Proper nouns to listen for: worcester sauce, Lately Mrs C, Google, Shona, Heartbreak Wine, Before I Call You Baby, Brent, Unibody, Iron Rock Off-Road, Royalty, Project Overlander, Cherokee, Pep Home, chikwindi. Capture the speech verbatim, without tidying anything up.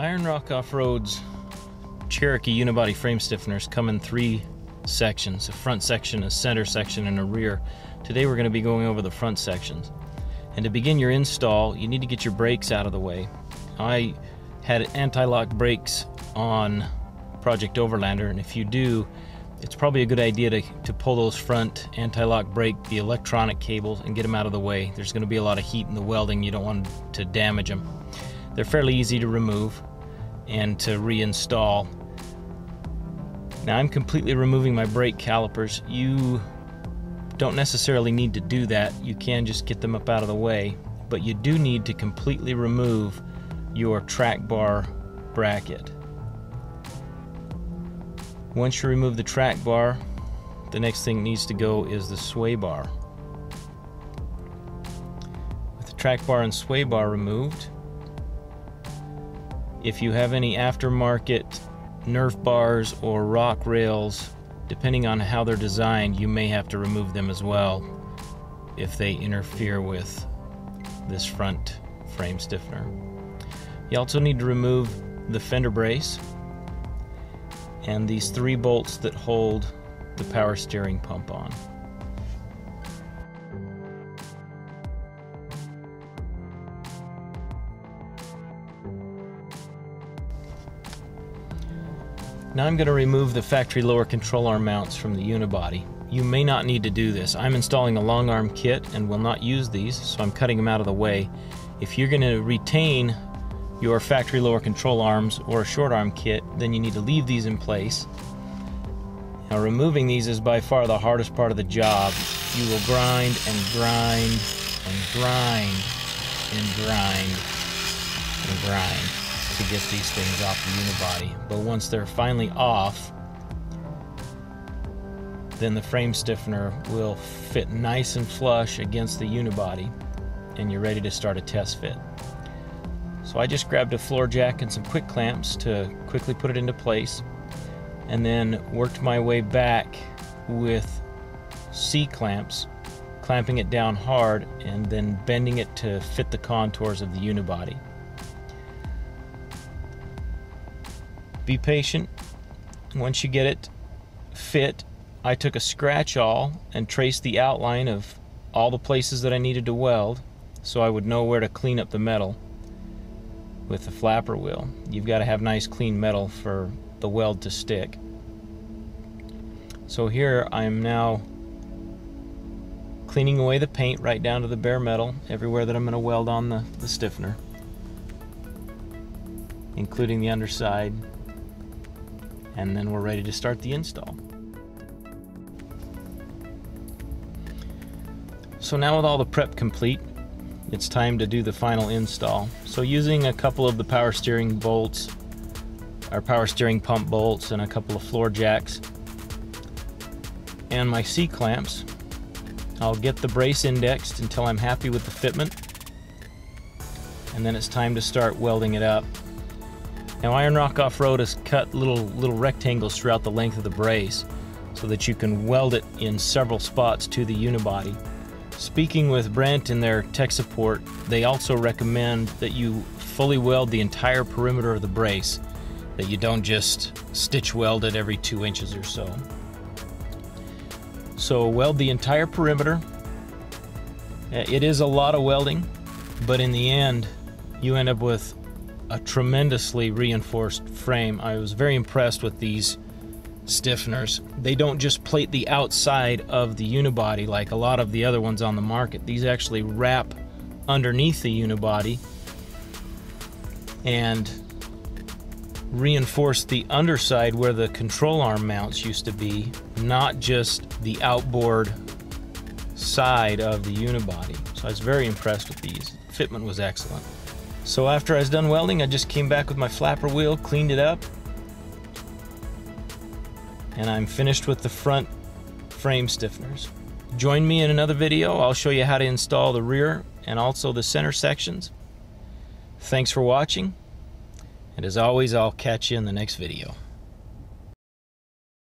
Iron Rock Off-Road's Cherokee unibody frame stiffeners come in three sections, a front section, a center section, and a rear. Today we're going to be going over the front sections. And to begin your install, you need to get your brakes out of the way. I had anti-lock brakes on Project Overlander, and if you do, it's probably a good idea to, to pull those front anti-lock brake, the electronic cables, and get them out of the way. There's going to be a lot of heat in the welding. You don't want to damage them. They're fairly easy to remove and to reinstall. Now I'm completely removing my brake calipers. You don't necessarily need to do that. You can just get them up out of the way, but you do need to completely remove your track bar bracket. Once you remove the track bar, the next thing needs to go is the sway bar. With the track bar and sway bar removed, if you have any aftermarket Nerf bars or rock rails, depending on how they're designed, you may have to remove them as well if they interfere with this front frame stiffener. You also need to remove the fender brace and these three bolts that hold the power steering pump on. Now I'm going to remove the factory lower control arm mounts from the unibody. You may not need to do this. I'm installing a long arm kit and will not use these, so I'm cutting them out of the way. If you're going to retain your factory lower control arms or a short arm kit, then you need to leave these in place. Now removing these is by far the hardest part of the job. You will grind and grind and grind and grind and grind to get these things off the unibody. But once they're finally off, then the frame stiffener will fit nice and flush against the unibody and you're ready to start a test fit. So I just grabbed a floor jack and some quick clamps to quickly put it into place, and then worked my way back with C-clamps, clamping it down hard and then bending it to fit the contours of the unibody. Be patient. Once you get it fit, I took a scratch awl and traced the outline of all the places that I needed to weld so I would know where to clean up the metal. With the flapper wheel, you've got to have nice clean metal for the weld to stick. So here I'm now cleaning away the paint right down to the bare metal everywhere that I'm going to weld on the, the stiffener, including the underside, and then we're ready to start the install. So now with all the prep complete, it's time to do the final install. So using a couple of the power steering bolts, our power steering pump bolts, and a couple of floor jacks, and my C-clamps, I'll get the brace indexed until I'm happy with the fitment, and then it's time to start welding it up. Now Iron Rock Off-Road has cut little, little rectangles throughout the length of the brace so that you can weld it in several spots to the unibody. Speaking with Brent in their tech support, they also recommend that you fully weld the entire perimeter of the brace, that you don't just stitch weld it every two inches or so. So weld the entire perimeter. It is a lot of welding, but in the end, you end up with a tremendously reinforced frame. I was very impressed with these stiffeners. They don't just plate the outside of the unibody like a lot of the other ones on the market. These actually wrap underneath the unibody and reinforce the underside where the control arm mounts used to be, not just the outboard side of the unibody. So I was very impressed with these. Fitment was excellent. So after I was done welding, I just came back with my flapper wheel, cleaned it up, and I'm finished with the front frame stiffeners. Join me in another video. I'll show you how to install the rear and also the center sections. Thanks for watching, and as always, I'll catch you in the next video.